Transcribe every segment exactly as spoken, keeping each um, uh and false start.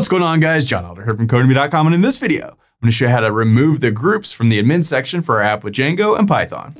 What's going on, guys? John Elder here from Codemy dot com, and in this video, I'm going to show you how to remove the groups from the admin section for our app with Django and Python.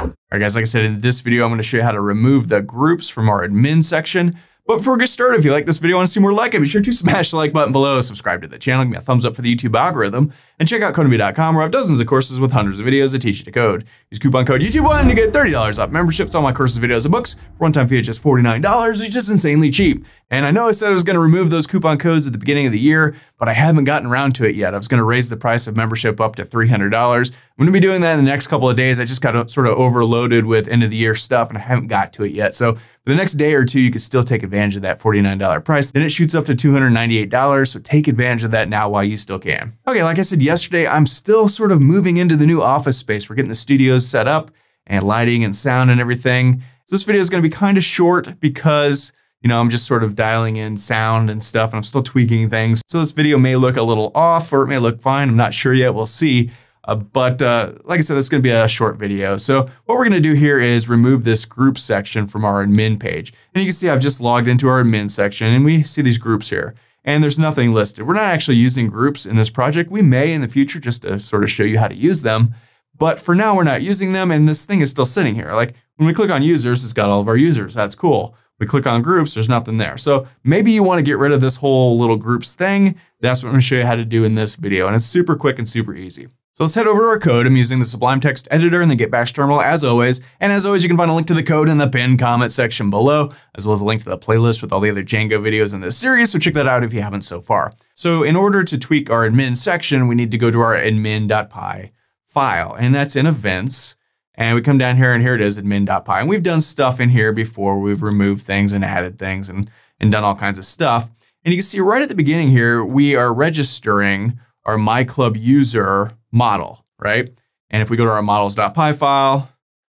All right, guys, like I said, in this video, I'm going to show you how to remove the groups from our admin section. But before we get started, if you like this video and want to see more like it, be sure to smash the like button below, subscribe to the channel, give me a thumbs up for the YouTube algorithm, and check out Codemy dot com where I have dozens of courses with hundreds of videos that teach you to code. Use coupon code YouTube one to get thirty dollars off memberships to all my courses, videos, and books. One-time fee is just forty-nine dollars, which is just insanely cheap. And I know I said I was going to remove those coupon codes at the beginning of the year, but I haven't gotten around to it yet. I was going to raise the price of membership up to three hundred dollars. I'm going to be doing that in the next couple of days. I just got sort of overloaded with end of the year stuff and I haven't got to it yet. So for the next day or two, you can still take advantage of that forty-nine dollar price. Then it shoots up to two hundred ninety-eight dollars. So take advantage of that now while you still can. Okay, like I said yesterday, I'm still sort of moving into the new office space. We're getting the studios set up and lighting and sound and everything. So this video is going to be kind of short because, you know, I'm just sort of dialing in sound and stuff, and I'm still tweaking things. So this video may look a little off or it may look fine. I'm not sure yet. We'll see. Uh, but uh, like I said, it's going to be a short video. So what we're going to do here is remove this group section from our admin page. And you can see I've just logged into our admin section and we see these groups here. And there's nothing listed. We're not actually using groups in this project. We may in the future just to sort of show you how to use them. But for now, we're not using them. And this thing is still sitting here. Like when we click on users, it's got all of our users. That's cool. We click on groups, there's nothing there. So maybe you want to get rid of this whole little groups thing. That's what I'm going to show you how to do in this video. And it's super quick and super easy. So let's head over to our code. I'm using the Sublime Text editor and the Git Bash terminal as always. And as always, you can find a link to the code in the pinned comment section below, as well as a link to the playlist with all the other Django videos in this series. So check that out if you haven't so far. So in order to tweak our admin section, we need to go to our admin.py file, and that's in events. And we come down here and here it is, admin.py. And we've done stuff in here before. We've removed things and added things and, and done all kinds of stuff. And you can see right at the beginning here, we are registering our myClub user model, right? And if we go to our models.py file,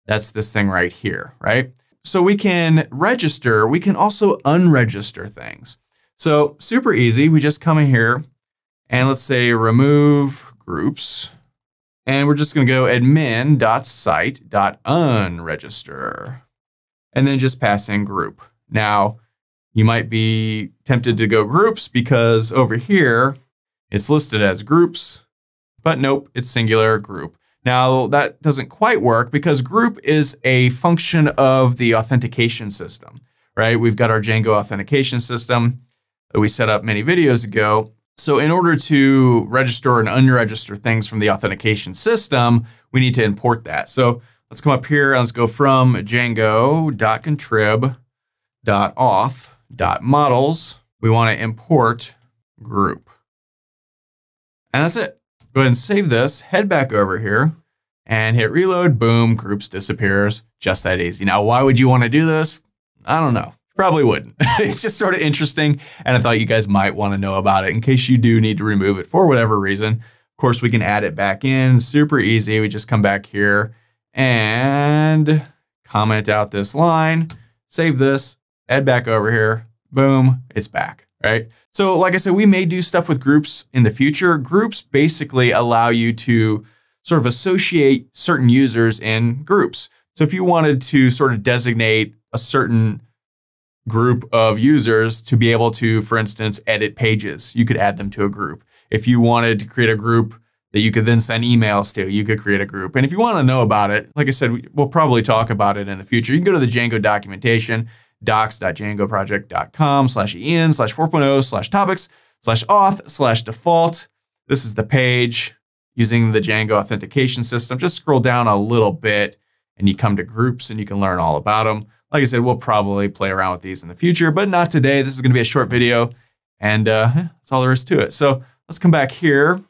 that's this thing right here, right? So we can register, we can also unregister things. So super easy. We just come in here and let's say remove groups. And we're just going to go admin.site.unregister and then just pass in group. Now, you might be tempted to go groups because over here it's listed as groups, but nope, it's singular group. Now, that doesn't quite work because group is a function of the authentication system, right? We've got our Django authentication system that we set up many videos ago. So in order to register and unregister things from the authentication system, we need to import that. So let's come up here and let's go from Django dot contrib dot auth dot models. We want to import group. And that's it. Go ahead and save this, head back over here and hit reload. Boom, groups disappears. Just that easy. Now, why would you want to do this? I don't know. Probably wouldn't. It's just sort of interesting. And I thought you guys might want to know about it in case you do need to remove it for whatever reason. Of course, we can add it back in super easy. We just come back here and comment out this line, save this, add back over here. Boom, it's back, right? So like I said, we may do stuff with groups in the future. Groups basically allow you to sort of associate certain users in groups. So if you wanted to sort of designate a certain group of users to be able to, for instance, edit pages, you could add them to a group. If you wanted to create a group that you could then send emails to, you could create a group. And if you want to know about it, like I said, we'll probably talk about it in the future. You can go to the Django documentation, docs.djangoproject.com slash en slash 4.0 slash topics slash auth slash default. This is the page using the Django authentication system. Just scroll down a little bit and you come to groups and you can learn all about them. Like I said, we'll probably play around with these in the future, but not today. This is going to be a short video and uh, that's all there is to it. So let's come back here.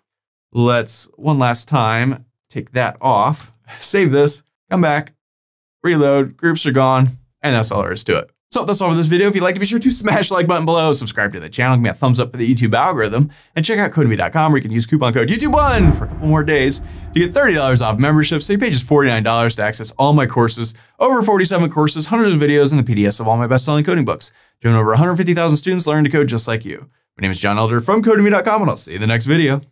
Let's one last time, take that off, save this, come back, reload, groups are gone. And that's all there is to it. So that's all for this video. If you'd like to, be sure to smash the like button below, subscribe to the channel, give me a thumbs up for the YouTube algorithm, and check out Codemy dot com where you can use coupon code YouTube one for a couple more days to get thirty dollars off membership. So you pay just forty-nine dollars to access all my courses, over forty-seven courses, hundreds of videos, and the P D Fs of all my best-selling coding books. Join over one hundred fifty thousand students learning to code just like you. My name is John Elder from Codemy dot com, and I'll see you in the next video.